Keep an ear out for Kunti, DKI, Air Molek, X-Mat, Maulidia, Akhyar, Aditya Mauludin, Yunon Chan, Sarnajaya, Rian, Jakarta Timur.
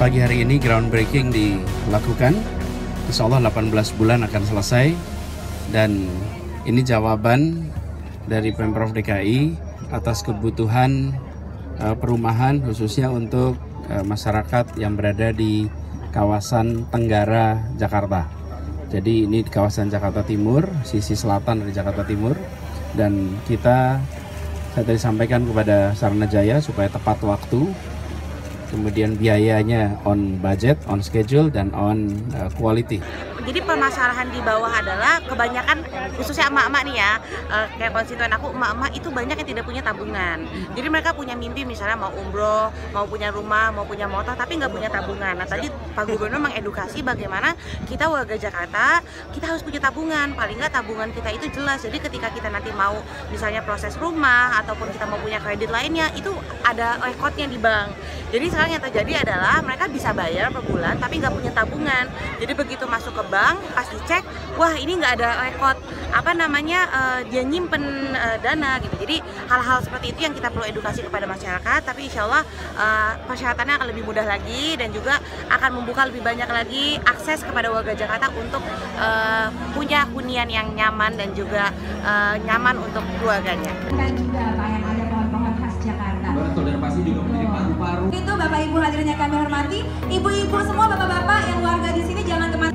Pagi hari ini groundbreaking dilakukan. Insya Allah 18 bulan akan selesai. Dan ini jawaban dari Pemprov DKI atas kebutuhan perumahan khususnya untuk masyarakat yang berada di kawasan Tenggara Jakarta. Jadi ini di kawasan Jakarta Timur, sisi selatan dari Jakarta Timur. Dan saya tadi sampaikan kepada Sarnajaya supaya tepat waktu. Kemudian biayanya on budget, on schedule, dan on quality. Jadi permasalahan di bawah adalah kebanyakan, khususnya emak-emak nih ya, kayak konstituen aku, emak-emak itu banyak yang tidak punya tabungan. Jadi mereka punya mimpi misalnya mau umroh, mau punya rumah, mau punya motor, tapi nggak punya tabungan. Nah tadi Pak Gubernur mengedukasi bagaimana kita warga Jakarta, kita harus punya tabungan. Paling nggak tabungan kita itu jelas. Jadi ketika kita nanti mau misalnya proses rumah, ataupun kita mau punya kredit lainnya, itu ada rekodnya di bank. Jadi sekarang yang terjadi adalah mereka bisa bayar per bulan, tapi nggak punya tabungan. Jadi begitu masuk ke bank, pas dicek, wah ini nggak ada rekod dia nyimpen dana gitu. Jadi hal-hal seperti itu yang kita perlu edukasi kepada masyarakat, tapi insya Allah persyaratannya akan lebih mudah lagi dan juga akan membuka lebih banyak lagi akses kepada warga Jakarta untuk punya hunian yang nyaman dan juga nyaman untuk keluarganya. Itu Bapak Ibu hadirin yang kami hormati, ibu-ibu semua, bapak-bapak yang warga di sini jangan kemana.